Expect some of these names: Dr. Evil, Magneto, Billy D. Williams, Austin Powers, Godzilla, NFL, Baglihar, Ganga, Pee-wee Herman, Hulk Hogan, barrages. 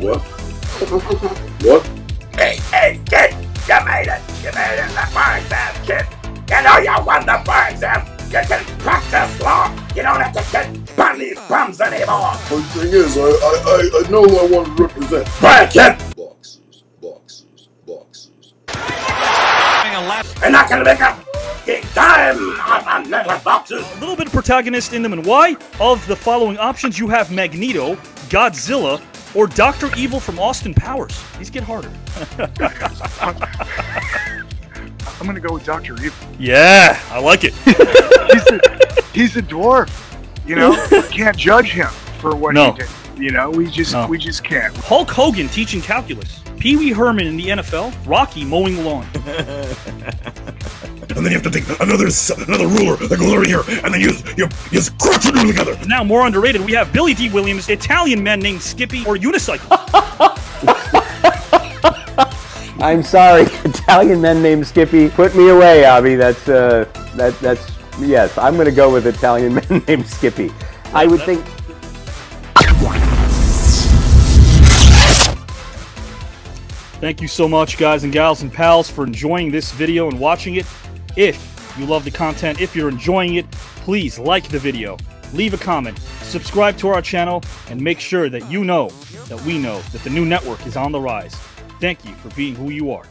What? What? Hey, hey, kid! You made it! You made it in the bar exam, kid! You know you won the bar exam! You can practice law! You don't have to get bunny bums anymore! The thing is, I know who I want to represent. Right, kid! Boxes, boxes, boxes. And I can make a big time on metal boxes! A little bit of protagonist in them, and why? Of the following options, you have Magneto, Godzilla, or Dr. Evil from Austin Powers. These get harder. I'm gonna go with Dr. Evil. Yeah, I like it. he's a dwarf. You know, we can't judge him for what he did. You know, we just can't. Hulk Hogan teaching calculus. Pee-wee Herman in the NFL. Rocky mowing the lawn. And then you have to take another ruler that goes over here, and then you just crush it together. Now, more underrated, we have Billy D. Williams, Italian man named Skippy, or unicycle. I'm sorry, Italian men named Skippy. Put me away, Abby. That's yes. I'm gonna go with Italian men named Skippy. Yeah, I would think. Thank you so much, guys and gals and pals, for enjoying this video and watching it. If you love the content, if you're enjoying it, please like the video, leave a comment, subscribe to our channel, and make sure that you know that we know that the new network is on the rise. Thank you for being who you are.